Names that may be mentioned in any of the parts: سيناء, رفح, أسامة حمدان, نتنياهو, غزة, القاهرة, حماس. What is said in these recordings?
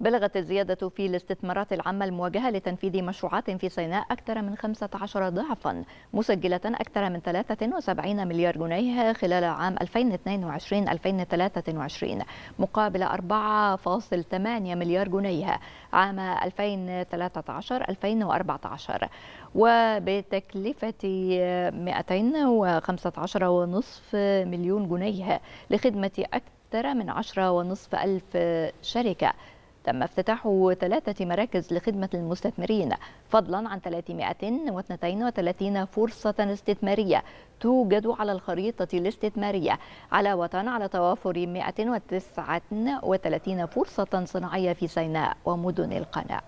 بلغت الزيادة في الاستثمارات العامة الموجهة لتنفيذ مشروعات في سيناء أكثر من 15 ضعفا، مسجلة أكثر من 73 مليار جنيه خلال عام 2022-2023 مقابل 4.8 مليار جنيه عام 2013-2014، وبتكلفة 215.5 مليون جنيه لخدمة أكثر من 10.5 ألف شركة. تم افتتاح 3 مراكز لخدمة المستثمرين، فضلا عن 332 فرصة استثمارية توجد على الخريطة الاستثمارية، علاوة على توافر 139 فرصة صناعية في سيناء ومدن القناة.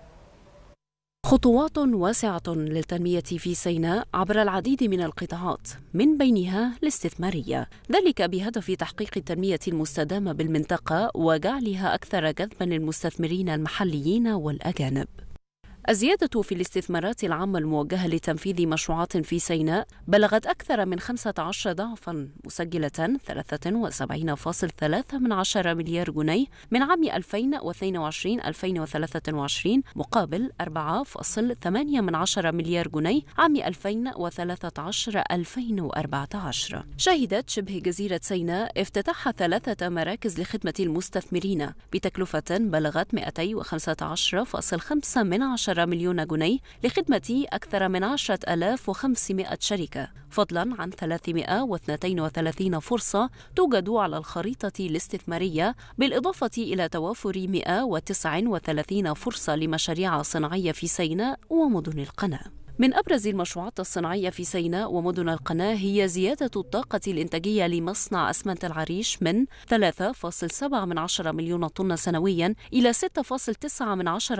خطوات واسعة للتنمية في سيناء عبر العديد من القطاعات، من بينها الاستثمارية، ذلك بهدف تحقيق التنمية المستدامة بالمنطقة وجعلها أكثر جذباً للمستثمرين المحليين والأجانب. الزيادة في الاستثمارات العامة الموجهة لتنفيذ مشروعات في سيناء بلغت أكثر من 15 ضعفاً، مسجلة 73.3 مليار جنيه من عام 2022-2023 مقابل 4.8 مليار جنيه عام 2013-2014. شهدت شبه جزيرة سيناء افتتاح 3 مراكز لخدمة المستثمرين بتكلفة بلغت 215.5 مليون جنيه لخدمة أكثر من 10,500 شركة، فضلا عن 332 فرصة توجد على الخريطة الاستثمارية، بالإضافة إلى توافر 139 فرصة لمشاريع صناعية في سيناء ومدن القناة. من أبرز المشروعات الصناعية في سيناء ومدن القناة هي زيادة الطاقة الإنتاجية لمصنع أسمنت العريش من 3.7 مليون طن سنوياً إلى 6.9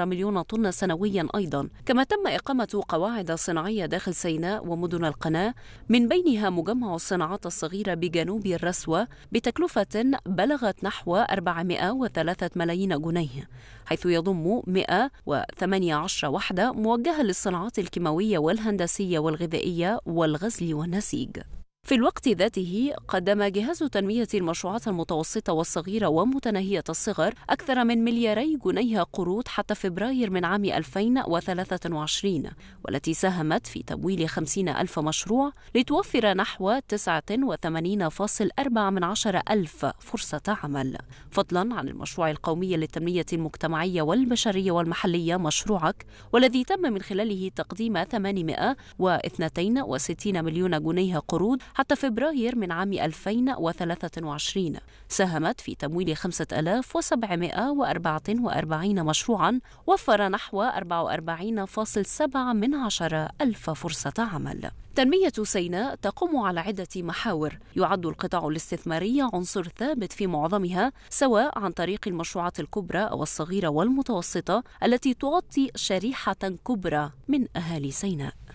مليون طن سنوياً أيضاً، كما تم إقامة قواعد صناعية داخل سيناء ومدن القناة، من بينها مجمع الصناعات الصغيرة بجنوب الرسوة بتكلفة بلغت نحو 403 ملايين جنيه، حيث يضم 118 وحدة موجهة للصناعات الكيماوية والهندسية والغذائية والغزل والنسيج. في الوقت ذاته قدم جهاز تنمية المشروعات المتوسطة والصغيرة ومتناهية الصغر أكثر من 2 مليار جنيه قروض حتى فبراير من عام 2023، والتي ساهمت في تمويل 50,000 مشروع لتوفر نحو 89.4 ألف فرصة عمل، فضلا عن المشروع القومي للتنمية المجتمعية والبشرية والمحلية مشروعك، والذي تم من خلاله تقديم 862 مليون جنيه قروض حتى فبراير من عام 2023، ساهمت في تمويل 5744 مشروعاً، وفر نحو 44.7 ألف فرصة عمل. تنمية سيناء تقوم على عدة محاور، يعد القطاع الاستثماري عنصر ثابت في معظمها، سواء عن طريق المشروعات الكبرى أو الصغيرة والمتوسطة التي تغطي شريحة كبرى من أهالي سيناء.